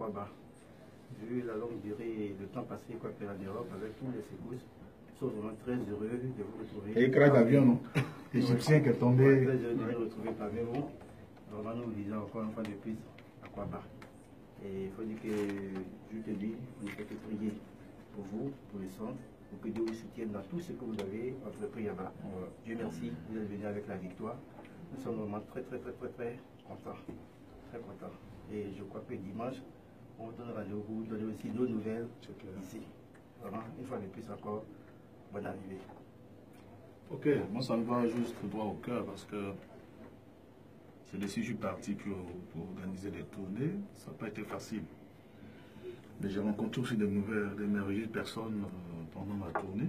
pourquoi pas, vu la longue durée, le temps passé quoi que en Europe avec tous les secousses, nous sommes vraiment très heureux de vous retrouver. Et craque l'avion, non? Égyptien qui est tombé. Très heureux de vous retrouver parmi vous. Vraiment, nous disons encore une fois de plus à quoi pas. Et il faut dire que Dieu te dit, vous ne faites que prier pour vous, pour les centres, pour que Dieu vous soutienne dans tout ce que vous avez entrepris là-bas. Dieu merci, vous êtes venus avec la victoire. Nous sommes vraiment très contents. Très contents. Et je crois que dimanche, on vous donne rendez-vous pour vous donner aussi nos nouvelles ici. Vraiment, une fois de plus encore, bonne arrivée. Ok, moi ça me va juste droit au cœur parce que je suis parti pour organiser des tournées, ça n'a pas été facile. Mais j'ai rencontré aussi des merveilleuses personnes pendant ma tournée.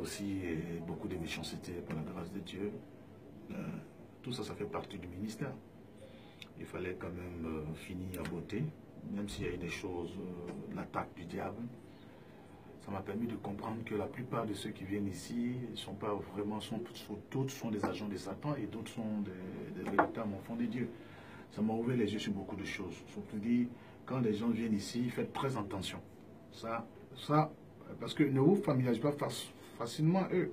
Aussi beaucoup de méchanceté par la grâce de Dieu. Tout ça, ça fait partie du ministère. Il fallait quand même finir à beauté, même s'il y a eu des choses, l'attaque du diable. Ça m'a permis de comprendre que la plupart de ceux qui viennent ici sont pas vraiment, d'autres sont des agents de Satan et d'autres sont des véritables enfants de Dieu. Ça m'a ouvert les yeux sur beaucoup de choses. Surtout dit, quand les gens viennent ici, faites très attention. Ça, parce que ne vous familiarisez pas facilement eux.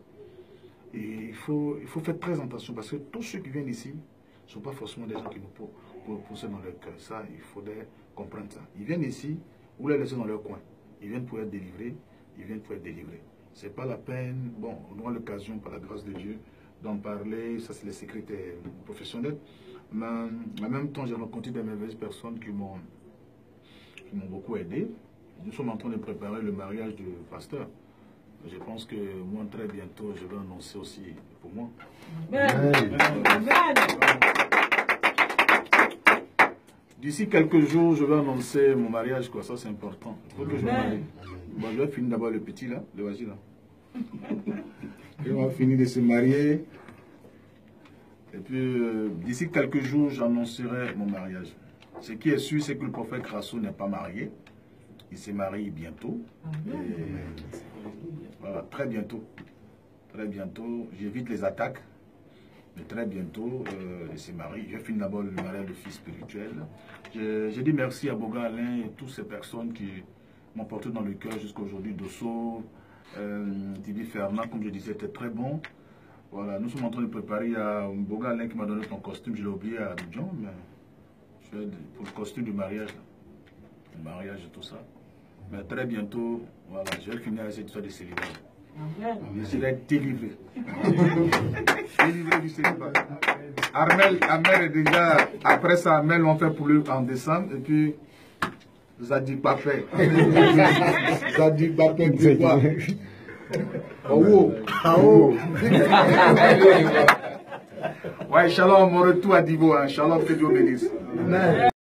Et il faut faire très attention parce que tous ceux qui viennent ici ne sont pas forcément des gens qui nous poussent dans leur cœur. Ça, il faudrait comprendre ça. Ils viennent ici, vous les laissez dans leur coin. Ils viennent pour être délivrés. Ils viennent pour être délivrés. C'est pas la peine, bon, on aura l'occasion, par la grâce de Dieu, d'en parler, ça c'est les secrets professionnels. Mais en même temps, j'ai rencontré des merveilleuses personnes qui m'ont beaucoup aidé. Nous sommes en train de préparer le mariage du pasteur. Je pense que moi, très bientôt, je vais annoncer aussi pour moi. Amen. D'ici quelques jours, je vais annoncer mon mariage, quoi. Ça c'est important. Il faut que je me marie. Bon, je vais finir d'abord le petit là, le vagin là. Et on va finir de se marier. Et puis, d'ici quelques jours, j'annoncerai mon mariage. Ce qui est sûr, c'est que le prophète Krasso n'est pas marié. Il se marie bientôt. Et voilà, très bientôt. Très bientôt. J'évite les attaques. Mais très bientôt, il se marie. Je finis d'abord le mariage de fils spirituel. J'ai dit merci à Boga Alain et toutes ces personnes qui m'ont porté dans le cœur jusqu'à aujourd'hui. Dosso, Tibi Fernand, comme je disais, était très bon. Voilà, nous sommes en train de préparer à Boga Alain qui m'a donné ton costume. Je l'ai oublié à Dijon, mais je vais pour le costume du mariage. Le mariage et tout ça. Mais très bientôt, voilà, je vais finir avec cette histoire de célibat. Je serai délivré. Délivré du célibat. Armel est déjà. Après ça, Armel l'ont fait pour lui en décembre. Et puis. Zadig Bapé. Zadig Bapé, c'est quoi? Oh, oh. Ouais, Inch'Allah, mon retour à Dijon. Inch'Allah, que Dieu bénisse. Amen.